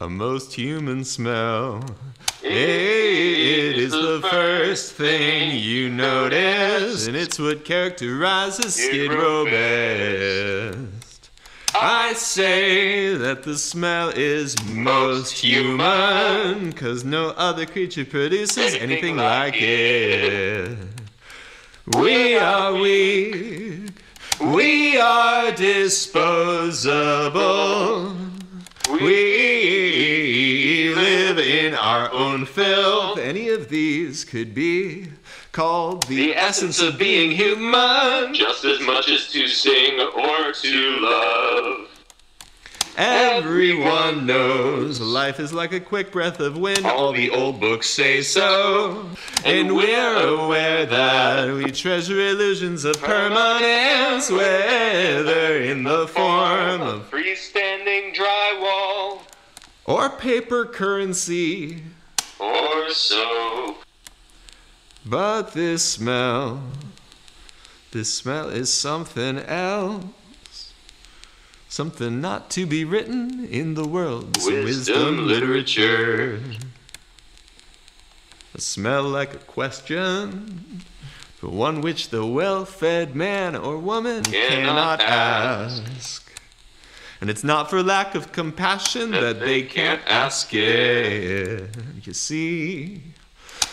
a most human smell. It is the first thing you notice, and it's what characterizes Skid Row best. I say that the smell is most human, 'cause no other creature produces anything like it. We are weak, we are disposable, we live in our own filth. Any of these could be called the essence of being human, just as much as to sing or to love. Everyone knows life is like a quick breath of wind. All the old books say so. And we're aware that we treasure illusions of permanence, whether in the form of freestanding drywall, or paper currency, or soap. But this smell is something else. Something not to be written in the world's wisdom literature. A smell like a question, but one which the well-fed man or woman cannot ask. And it's not for lack of compassion that they can't ask it. You see,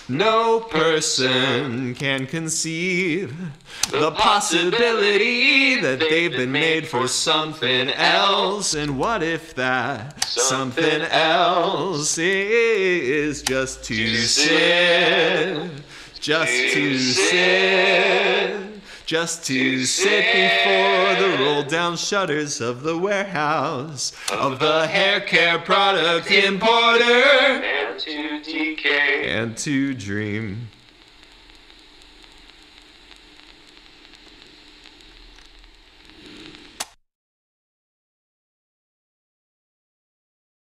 no person can conceive the possibility that they've been made for something else. And what if that something else is just to sit, just to sit, just to sit before the roll-down shutters of the warehouse of the hair care product importer, and to decay, and to dream.